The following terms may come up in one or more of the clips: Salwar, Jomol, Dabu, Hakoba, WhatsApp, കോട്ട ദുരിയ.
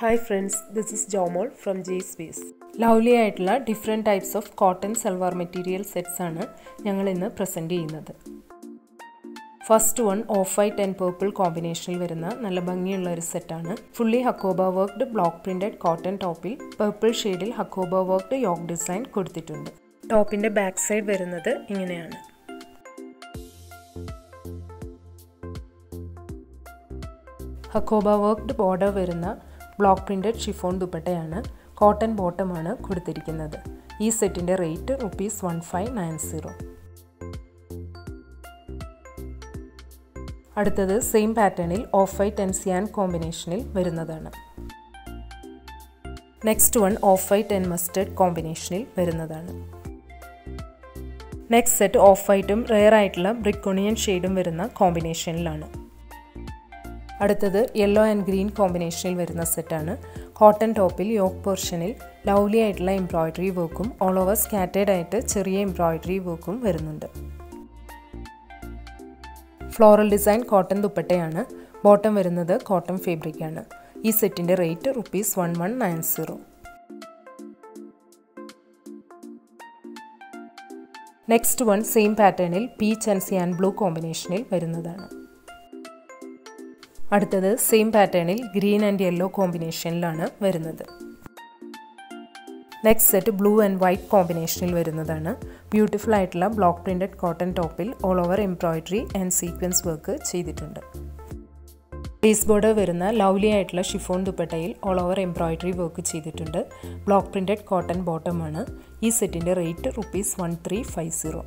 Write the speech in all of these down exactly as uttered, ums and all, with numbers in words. Hi friends, this is Jomol from J Space. Lovely ആയിട്ടുള്ള different types of cotton salwar material sets ആണ് ഞങ്ങൾ ഇന്ന് present ചെയ്യുന്നത്. First one off white and purple combinationil വരുന്ന നല്ല ഭംഗിയുള്ള ഒരു സെറ്റ് ആണ്. Fully Hakoba worked block printed cotton topil purple shade il Hakoba worked yoke design കൊടുത്തിട്ടുണ്ട്. ടോപ്പിന്റെ back side വരുന്നത് ഇങ്ങനെയാണ്. Hakoba worked border വരുന്ന block printed chiffon dupattayana, cotton bottom aanu kodutirikunathu. Ee set inde rate rupees fifteen ninety. Aduthathu same patternil off white and cyan combinationil varunnathaanu. Next one off white and mustard combinationil varunnathaanu. Next set off white um rare aayittulla brick onion shade um varunna combinationilana. അടുത്തത് yellow and green കോമ്പിനേഷനിൽ വരുന്ന സെറ്റാണ്. Cotton ടോപ്പിൽ yoke പോർഷനിൽ Lovely ആയിട്ടുള്ള embroidery വർക്കും all over scattered ആയിട്ട് ചെറിയ എംബ്രോയിഡറി വർക്കും വരുന്നുണ്ട്. ഫ്ലോറൽ ഡിസൈൻ കോട്ടൺ ദുപ്പട്ടയാണ്. ബോട്ടം വരുന്നത് കോട്ടൺ ഫാബ്രിക്കാണ്. ഈ സെറ്റിൻ്റെ rate rupees eleven ninety. Next one same പാറ്റേണിൽ പീച്ച് ആൻഡ് സിയാൻ ബ്ലൂ കോമ്പിനേഷനിൽ വരുന്നതാണ്. അടുത്തത് സെയിം പാറ്റേണിൽ ഗ്രീൻ ആൻഡ് യെല്ലോ കോമ്പിനേഷനിലാണ് വരുന്നത്. Next set blue and white കോമ്പിനേഷനിൽ വരുന്നതാണ്. ബ്യൂട്ടിഫുൾ ആയിട്ടുള്ള ബ്ലോക്ക് പ്രിൻറ്റഡ് കോട്ടൺ ടോപ്പിൽ all over embroidery and sequence work ചെയ്തിട്ടുണ്ട്. ബേസ് ബോർഡർ വരുന്ന ലൗലി ആയിട്ടുള്ള ഷിഫോൺ ദുപ്പട്ടയിൽ ഓൾ ഓവർ എംബ്രോയിഡറി വർക്ക് ചെയ്തിട്ടുണ്ട്. ബ്ലോക്ക് പ്രിൻറ്റഡ് കോട്ടൺ ബോട്ടമാണ്. ഈ സെറ്റിൻ്റെ rate rupees one three five zero.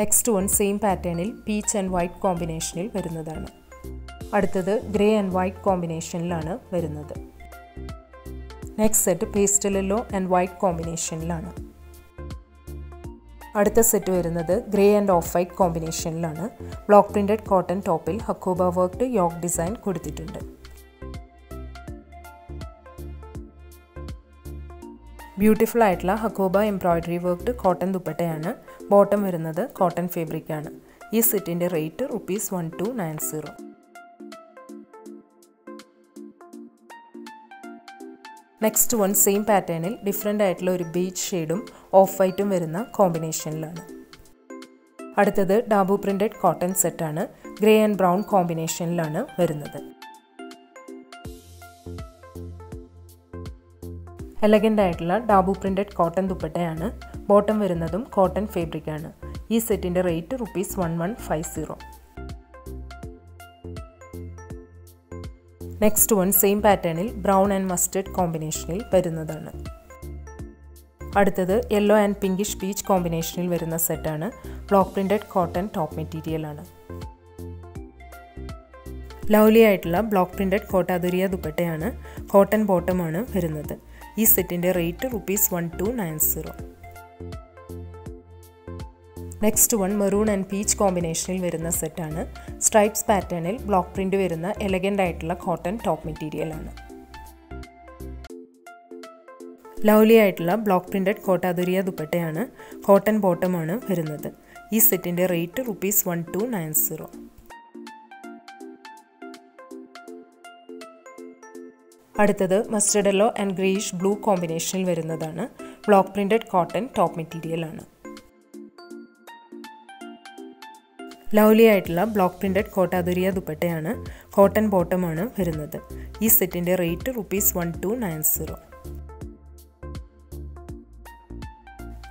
Next one same പാറ്റേണിൽ പീച്ച് ആൻഡ് വൈറ്റ് കോമ്പിനേഷനിൽ വരുന്നതാണ്. അടുത്തത് ഗ്രേ ആൻഡ് വൈറ്റ് കോമ്പിനേഷനിലാണ് വരുന്നത്. Next set pastel yellow and white കോമ്പിനേഷനിലാണ്. അടുത്ത സെറ്റ് വരുന്നത് ഗ്രേ ആൻഡ് ഓഫ് വൈറ്റ് കോമ്പിനേഷനിലാണ്. ബ്ലോക്ക് പ്രിൻറ്റഡ് കോട്ടൺ ടോപ്പിൽ ഹക്കോബ വർക്ക്ഡ് യോക്ക് ഡിസൈൻ കൊടുത്തിട്ടുണ്ട്. ബ്യൂട്ടിഫുൾ ആയിട്ടുള്ള ഹക്കോബ എംബ്രോയിഡറി വർക്ക്ഡ് കോട്ടൺ ദുപ്പട്ടയാണ്. ബോട്ടം വരുന്നത് കോട്ടൺ ഫാബ്രിക്കാണ്. ഈ സെറ്റിൻ്റെ rate rupees one two nine zero. Next one same പാറ്റേണിൽ ഡിഫറെൻ്റ് ആയിട്ടുള്ള ഒരു ബീച്ച് ഷെയ്ഡും ഓഫ് വൈറ്റും വരുന്ന കോമ്പിനേഷനിലാണ്. അടുത്തത് ഡാബു പ്രിൻറ്റഡ് കോട്ടൺ സെറ്റാണ്. ഗ്രേ ആൻഡ് ബ്രൗൺ കോമ്പിനേഷനിലാണ് വരുന്നത്. എലഗൻ്റ് ആയിട്ടുള്ള ഡാബു പ്രിൻറ്റഡ് കോട്ടൺ ദുപ്പട്ടയാണ്. ബോട്ടം വരുന്നതും കോട്ടൺ ഫാബ്രിക്കാണ്. ഈ സെറ്റിൻ്റെ rate rupees one one five zero. Next one same പാറ്റേണിൽ ബ്രൗൺ ആൻഡ് മസ്റ്റേർഡ് കോമ്പിനേഷനിൽ വരുന്നതാണ്. അടുത്തത് യെല്ലോ ആൻഡ് പിങ്കിഷ് പീച്ച് കോമ്പിനേഷനിൽ വരുന്ന സെറ്റാണ്. ബ്ലോക്ക് പ്രിൻറ്റഡ് കോട്ടൺ ടോപ്പ് മെറ്റീരിയലാണ്. ലൗലി ആയിട്ടുള്ള ബ്ലോക്ക് പ്രിൻറ്റഡ് കോട്ട ദുരിയ ദുപ്പട്ടയാണ്. കോട്ടൺ ബോട്ടമാണ് വരുന്നത്. ഈ സെറ്റിൻ്റെ rate rupees one two nine zero. Next one maroon and peach കോമ്പിനേഷനിൽ വരുന്ന സെറ്റാണ്. സ്ട്രൈപ്സ് പാറ്റേണിൽ ബ്ലോക്ക് പ്രിൻറ്റ് വരുന്ന എലഗൻ്റ് ആയിട്ടുള്ള കോട്ടൺ ടോപ്പ് മെറ്റീരിയലാണ്. ലൗലി ആയിട്ടുള്ള ബ്ലോക്ക് പ്രിൻറ്റഡ് കോട്ട ദുരിയ ദുപ്പട്ടയാണ്. കോട്ടൺ ബോട്ടമാണ് വരുന്നത്. ഈ സെറ്റിൻ്റെ rate rupees one two nine zero. അടുത്തത് mustard yellow and greyish blue കോമ്പിനേഷനിൽ വരുന്നതാണ്. ബ്ലോക്ക് പ്രിൻറ്റഡ് കോട്ടൺ ടോപ്പ് മെറ്റീരിയലാണ്. ലൗലി ആയിട്ടുള്ള ബ്ലോക്ക് പ്രിൻറ്റഡ് കോട്ട ദുരിയ ദുപ്പട്ടയാണ്. കോട്ടൺ ബോട്ടമാണ് വരുന്നത്. ഈ സെറ്റിൻ്റെ rate rupees one two nine zero.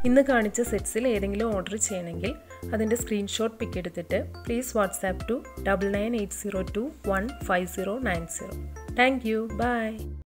ഇന്ന് കാണിച്ച സെറ്റ്സിൽ ഏതെങ്കിലും ഓർഡർ ചെയ്യണമെങ്കിൽ അതിൻ്റെ സ്ക്രീൻഷോട്ട് പിക്ക് എടുത്തിട്ട് please WhatsApp to double nine eight zero two one five zero nine zero. Thank you. Bye.